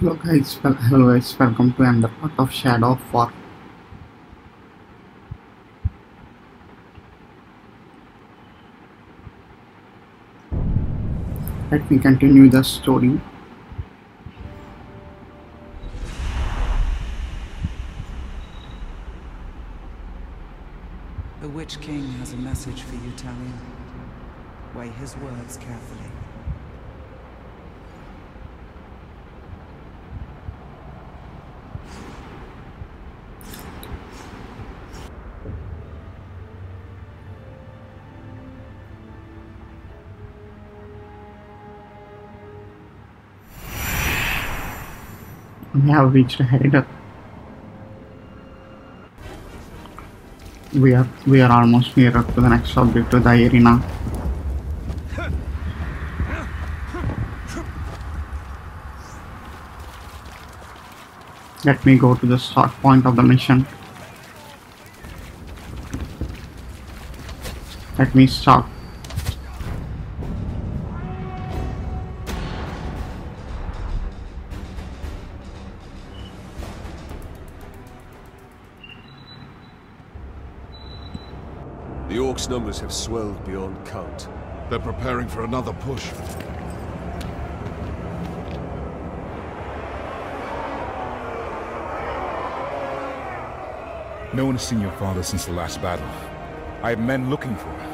Hello guys, hello guys, welcome to another part of Shadow of War. Let me continue the story. The Witch King has a message for you, Talion. Weigh his words carefully. We have reached Haider. We are almost nearer to the next objective, the arena. Let me go to the start point of the mission. Let me start. Numbers have swelled beyond count. They're preparing for another push. No one has seen your father since the last battle. I have men looking for him.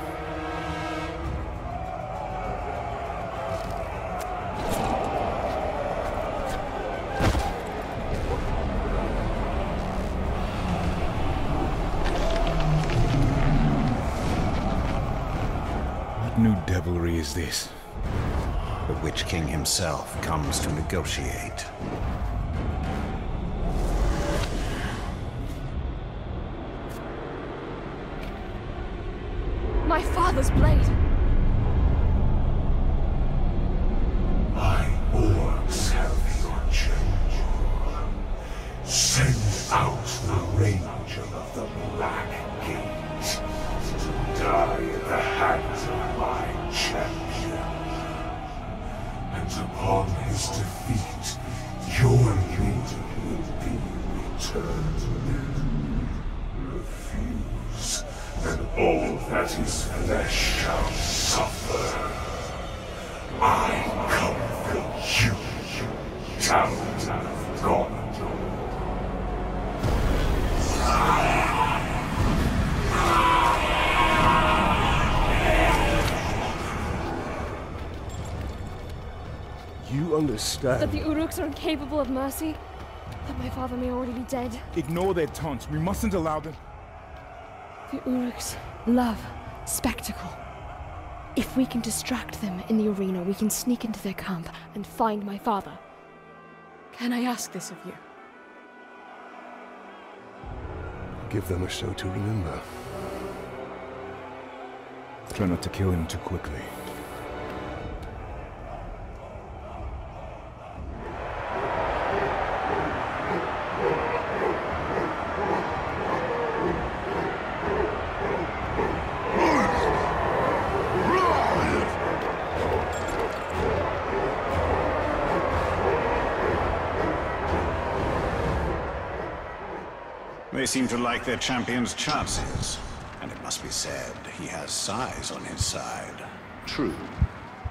Is this? The Witch King himself comes to negotiate. My father's blade. My orbs have your change. Send out the ranger of the Black Gate to die in the hands of my champion, and upon his defeat, your leader will be returned. Refuse, and all that is flesh shall suffer. I come for you, Talion of Gondor. You understand that the Uruks are incapable of mercy? That my father may already be dead? Ignore their taunts. We mustn't allow them. The Uruks love spectacle. If we can distract them in the arena, we can sneak into their camp and find my father. Can I ask this of you? Give them a show to remember. Try not to kill him too quickly. They seem to like their champion's chances, and it must be said, he has size on his side. True,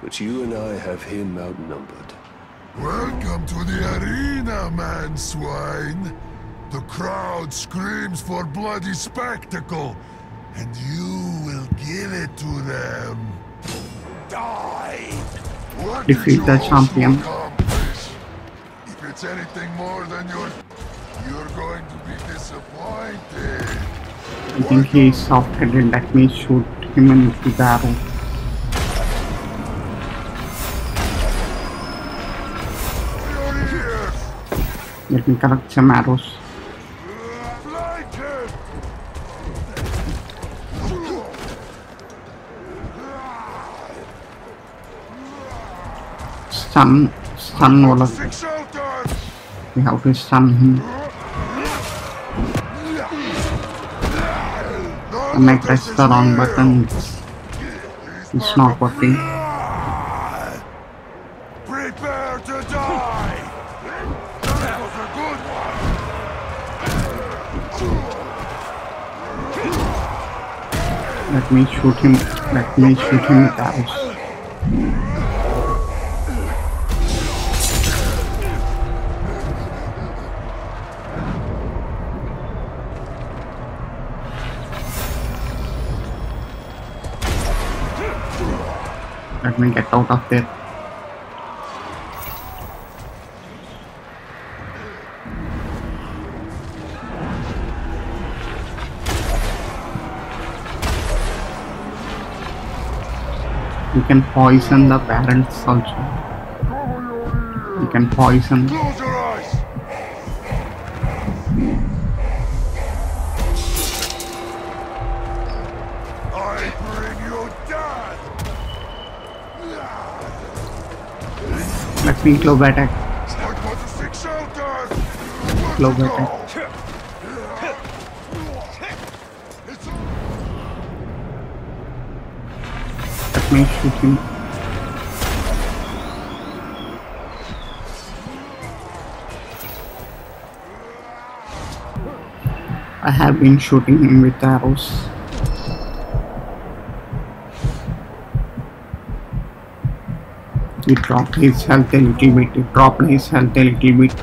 but you and I have him outnumbered. Welcome to the arena, man swine. The crowd screams for bloody spectacle, and you will give it to them. Die! What did you accomplish? If it's anything more than your... You're going to be disappointed. I think he is soft-headed. Let me shoot him into the arrow. Let me collect some arrows. Stun all of it. We have to stun him. I might press the wrong button. It's not working. Prepare to die. Let me shoot him. Let me shoot him at the house. Let me get out of there. You can poison the parents also. You can poison. Close your eyes. I bring you death. Let me close attack. Close attack. Shoot him. I have been shooting him with arrows. He dropped his health a little bit. He dropped his health a little bit.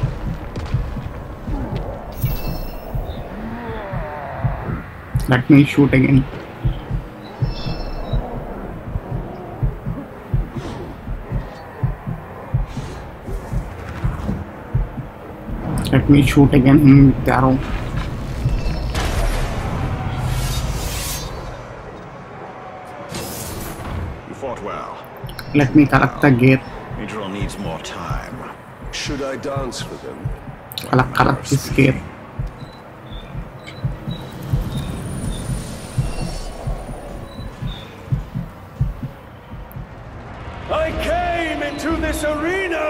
Let me shoot again. Let me shoot again him with the arrow. You fought well. Let me collect the gear. Idril needs more time. Should I dance with him? Collect his gear. I came into this arena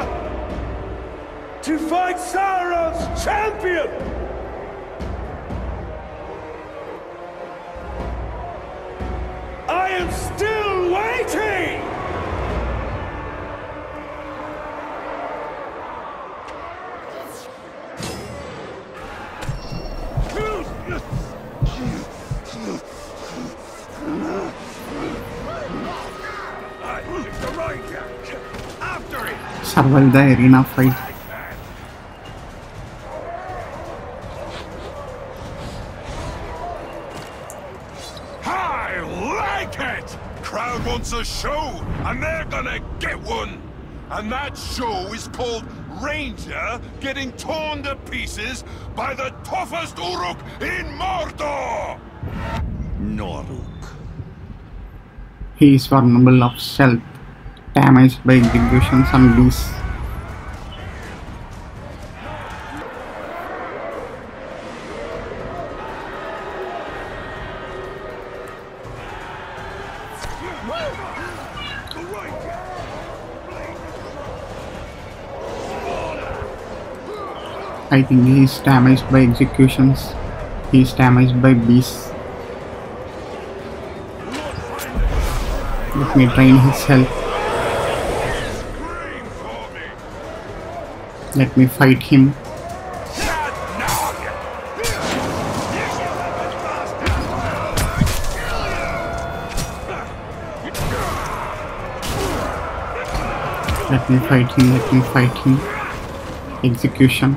to fight Sauron's champion! I am still waiting! I think the right guy. After it! Survive the arena fight. A show, and they're gonna get one, and that show is called Ranger getting torn to pieces by the toughest Uruk in Mordor. Noruk. He is vulnerable of self, damaged by executions and loose. I think he is damaged by executions. He is damaged by beasts. Let me drain his health. Let me fight him. Let me fight him. Let me fight him. Execution.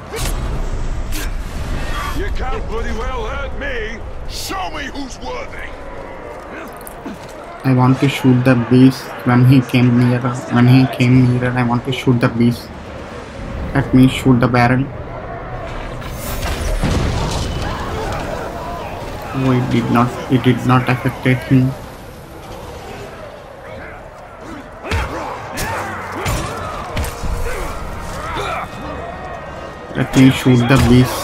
I want to shoot the beast when he came nearer. When he came nearer, I want to shoot the beast. Let me shoot the barrel. Oh, it did not affect him. Let me shoot the beast.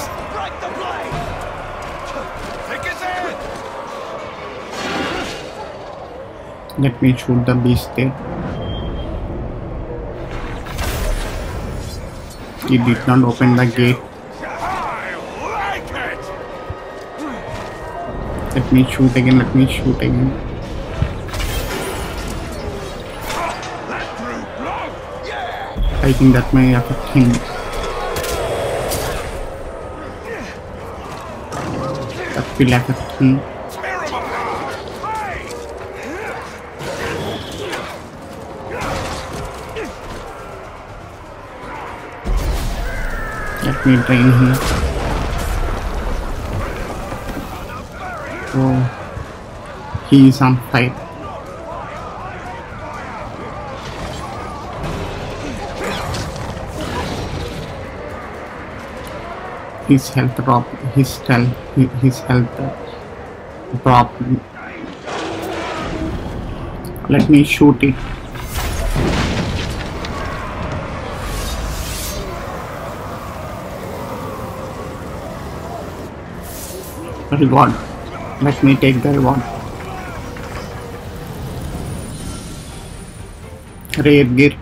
Let me shoot the beast there. He did not open the gate. Let me shoot again, let me shoot again. I think that may affect him. feel like a king. Let me drain here. Oh, he is on fire. His health drop. His health drop. Let me shoot it. Reward. Let me take the reward. Rare gear.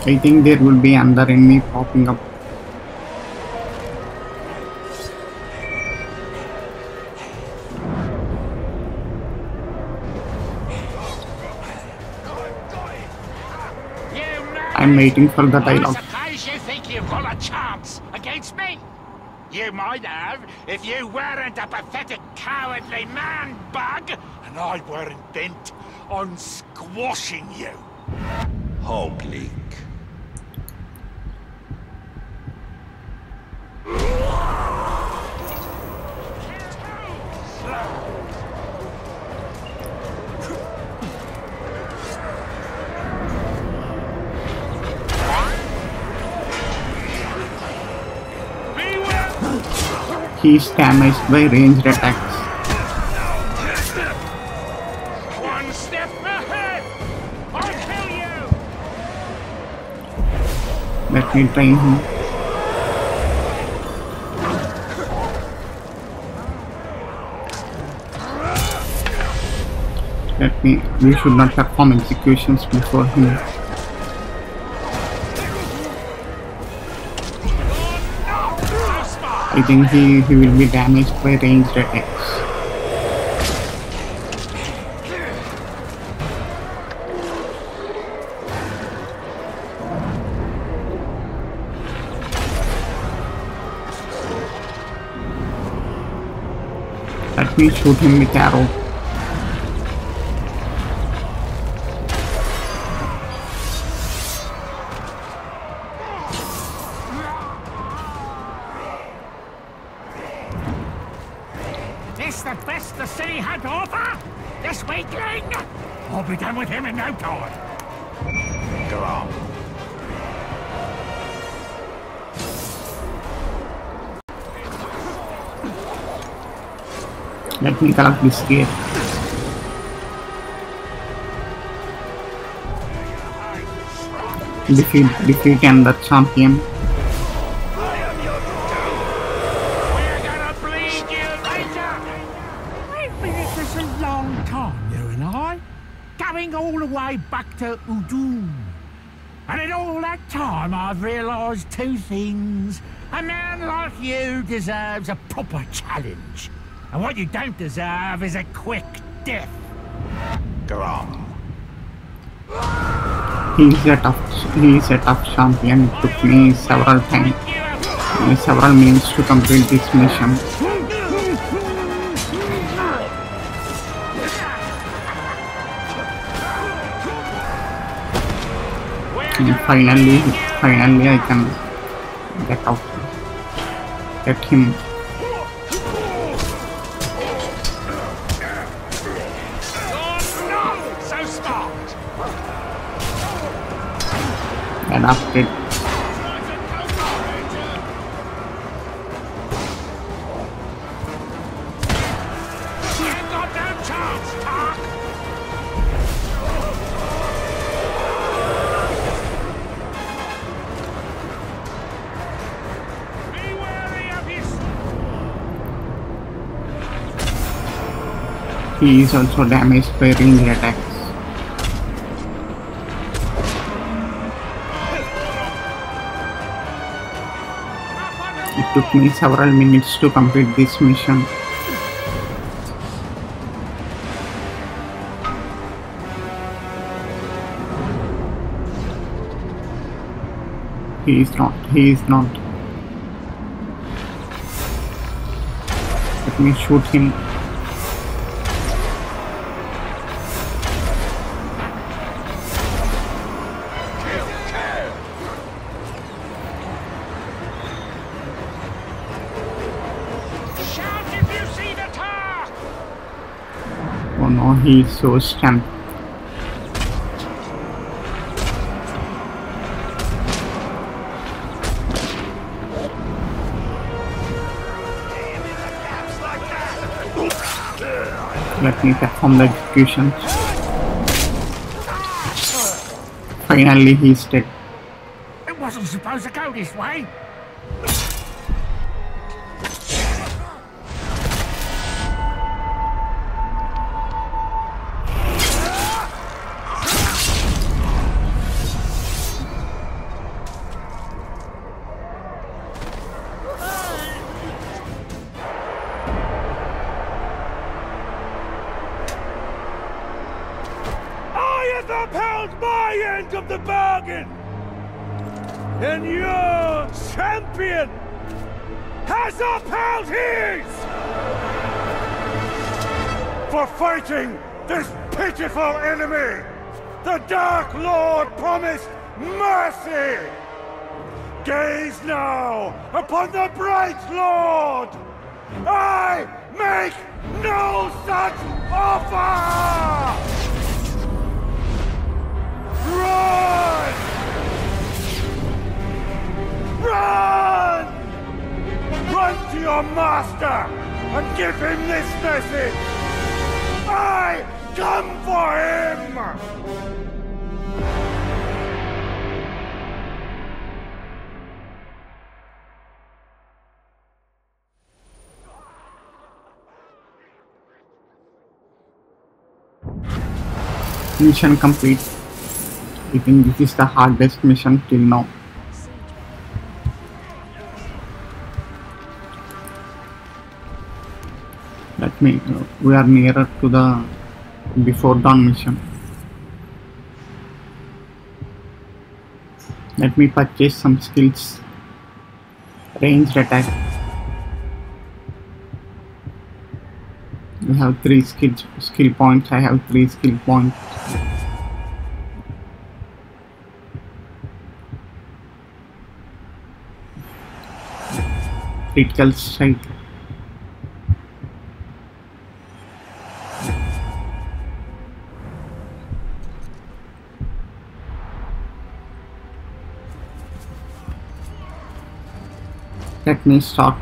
I think there will be another enemy popping up. I'm waiting for the dialogue. I suppose you think you've got a chance against me? You might have if you weren't a pathetic, cowardly man-bug, and I weren't bent on squashing you. Hogleek. He is damaged by ranged attacks. One step ahead. I'll kill you. Let me train him. We should not perform executions before him. I think he will be damaged by ranged attacks. Let me shoot him with arrow. Let me collect this gear. Defeat the champion. We're gonna bleed you later. We've been at this a long time, you and I. Going all the way back to Udun. And in all that time I've realised two things. A man like you deserves a proper challenge. And what you don't deserve is a quick death. Grom. He's a tough champion. It took me several minutes to complete this mission. And finally I can get him. And after it. He is also damaged by ranged attacks. It took me several minutes to complete this mission. He is not. Let me shoot him. Oh no, he is so stamped. Let me perform the execution. Finally, he's dead. It wasn't supposed to go this way. This pitiful enemy, the Dark Lord promised mercy. Gaze now upon the Bright Lord. I make no such offer. Run! Run! Run to your master and give him this message. I come for him! Mission complete. I think this is the hardest mission till now. We are nearer to the before dawn mission. Let me purchase some skills. Ranged attack. We have 3 skill points. I have 3 skill points. Critical strike. Let me start.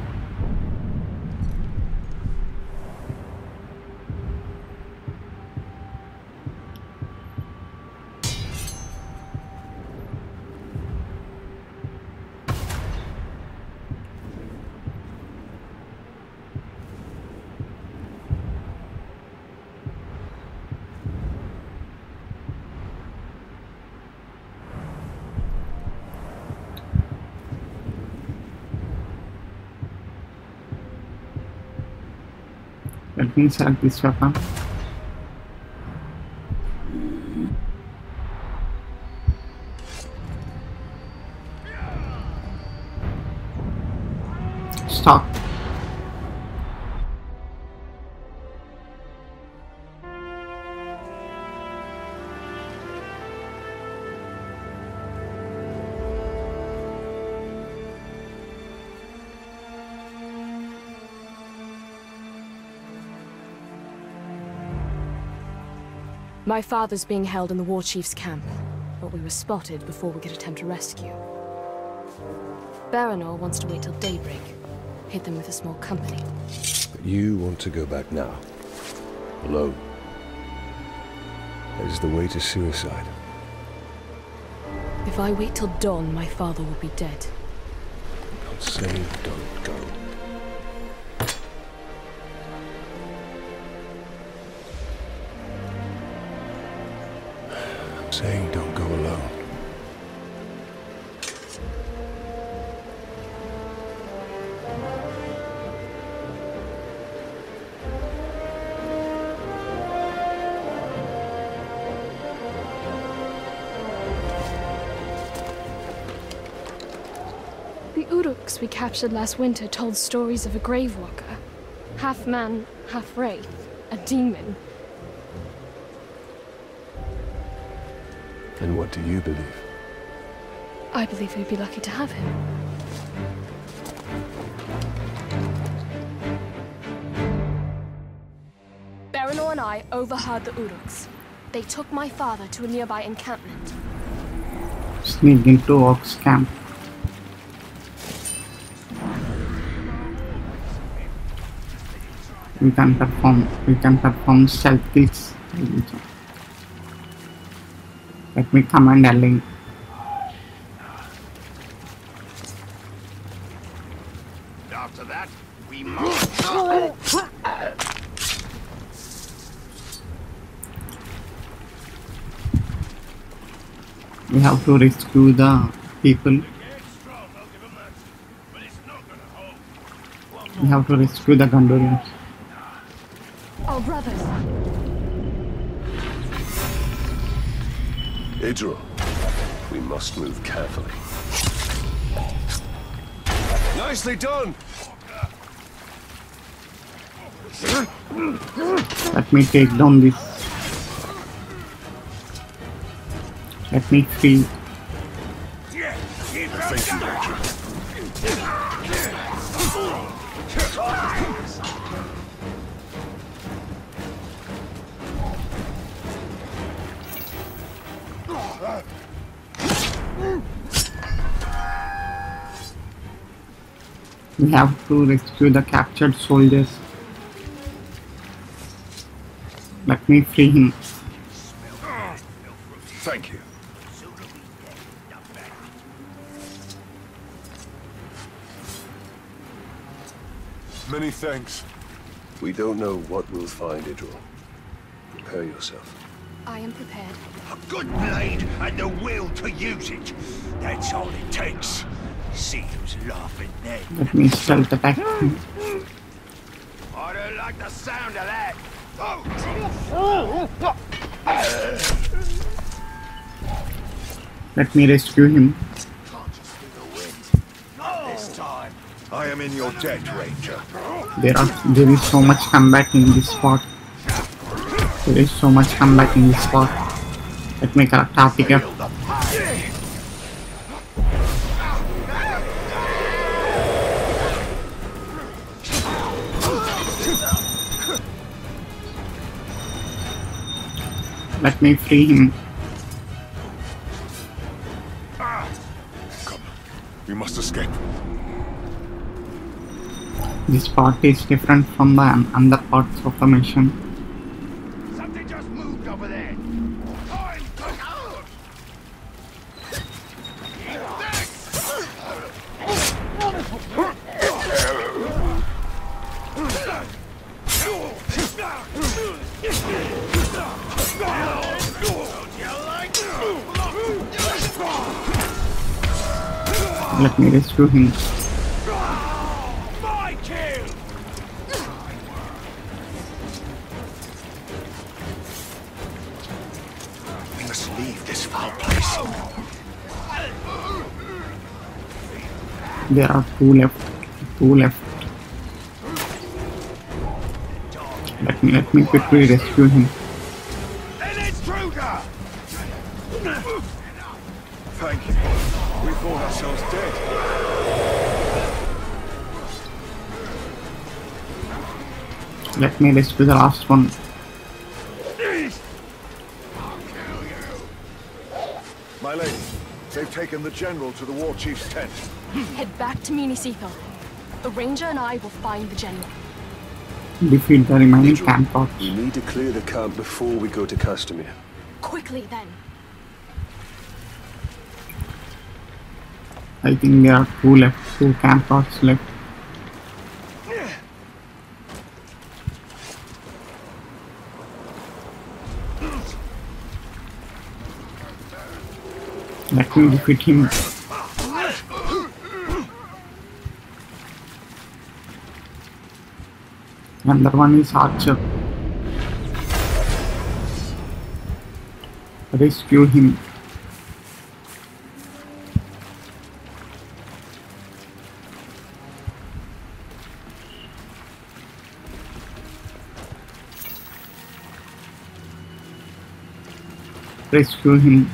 Let me select this weapon. Stop. My father's being held in the war chief's camp, but we were spotted before we could attempt a rescue. Baranor wants to wait till daybreak. Hit them with a small company. But you want to go back now, alone. That is the way to suicide. If I wait till dawn, my father will be dead. Don't say don't go. Saying don't go alone. The Uruks we captured last winter told stories of a gravewalker. Half man, half wraith. A demon. And what do you believe? I believe we'd be lucky to have him. Baranor and I overheard the Uruks. They took my father to a nearby encampment. Sneaked into Oxcamp. We can perform selfies. Let me command a link. After that, we must. We have to rescue the people. We have to rescue the Gondorians. Our brothers. Idril, we must move carefully. Nicely done. Let me take down this. Let me free. We have to rescue the captured soldiers. Let me free him. Thank you. Many thanks. We don't know what we'll find, Idril. Prepare yourself. I am prepared. A good blade and the will to use it. That's all it takes. See who's laughing there. Let me stealth attack. I don't like the sound of that. Let me rescue him. This time, I am in your debt, Ranger. There is so much combat in this spot. There is so much combat in this spot. Let me collect half figure. Let me free him. Come, we must escape. This part is different from the other parts of the mission. Something just moved over there. Let me rescue him. We must leave this foul place. There are two left. Let me quickly rescue him. Thank you. We thought ourselves dead. Let me rescue the last one. I'll kill you. My lady, they've taken the general to the war chief's tent. Head back to Minisitho. The ranger and I will find the general. Defeat the remaining camp out. We need to clear the camp before we go to Kastamir. Quickly then. I think there are two camp outs left. Let me defeat him. Another one is Archer. Rescue him. rescue him.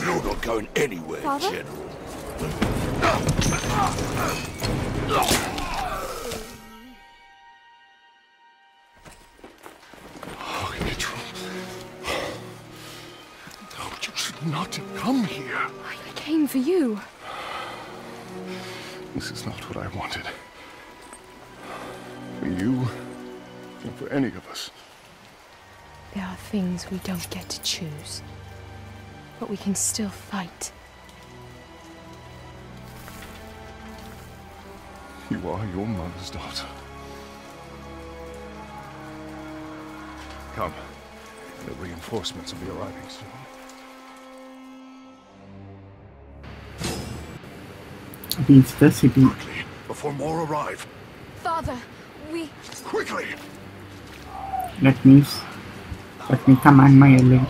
You're not going anywhere, Father? General. Oh, Idril. No, you should not have come here. I came for you. This is not what I wanted. For you, and for any of us. There are things we don't get to choose. But we can still fight. You are your mother's daughter. Come. The reinforcements will be arriving soon. Quickly, before more arrive. Father, we... Quickly! Let me command my alien.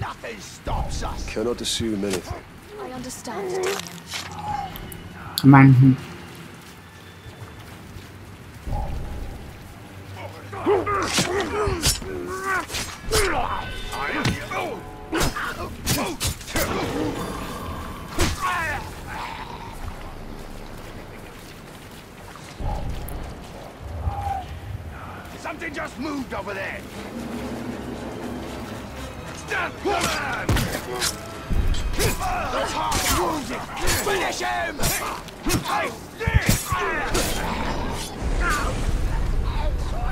Nothing stops us. Cannot assume anything. I understand, Talion. Command him. Something just moved over there. Death woman! That's half wounded! Finish him!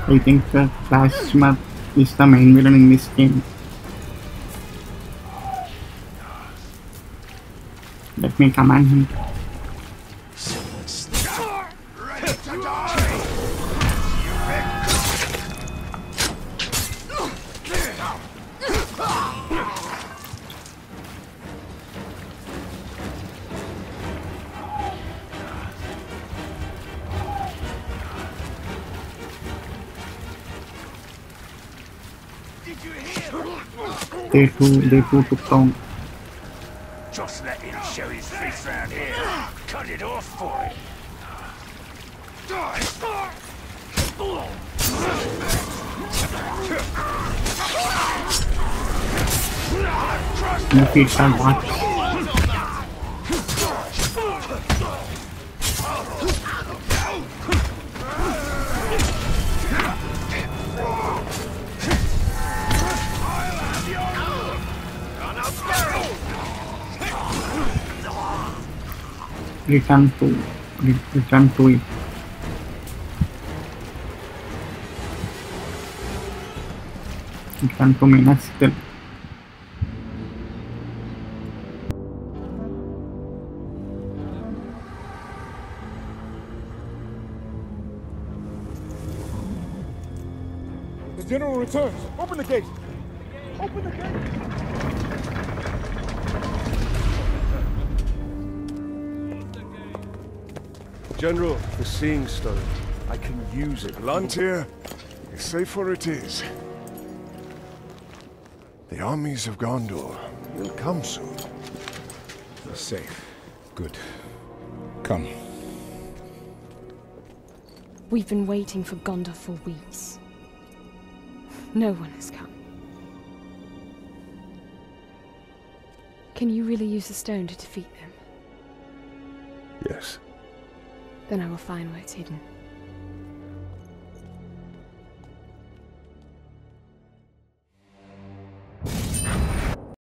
I think the flash map is the main villain in this game. Let me command him. They too took down. Just let him show his face round here. Cut it off for him. No feet are watched. Return to it. Return to Minisitho. The general returns. Open the gate. Open the gate. General, the Seeing Stone. I can use it. Lantier, as safe for it is. The armies of Gondor will come soon. You're safe. Good. Come. We've been waiting for Gondor for weeks. No one has come. Can you really use the stone to defeat them? Yes. Then I will find where it's hidden.